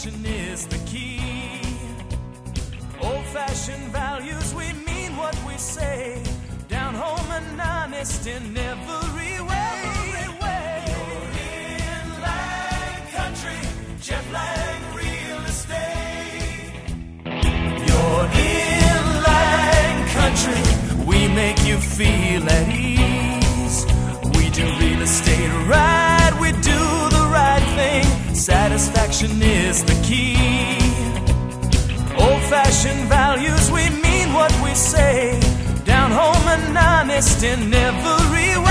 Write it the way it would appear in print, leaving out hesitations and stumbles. action is the key. Old-fashioned values, we mean what we say. Down home and honest in every way. You're in Lang Country, Jeff Lang Real Estate. You're in Lang Country, we make you feel at ease. We do real estate right, we do the right thing. Satisfaction is the key. Old-fashioned values, we mean what we say. Down home and honest in every way.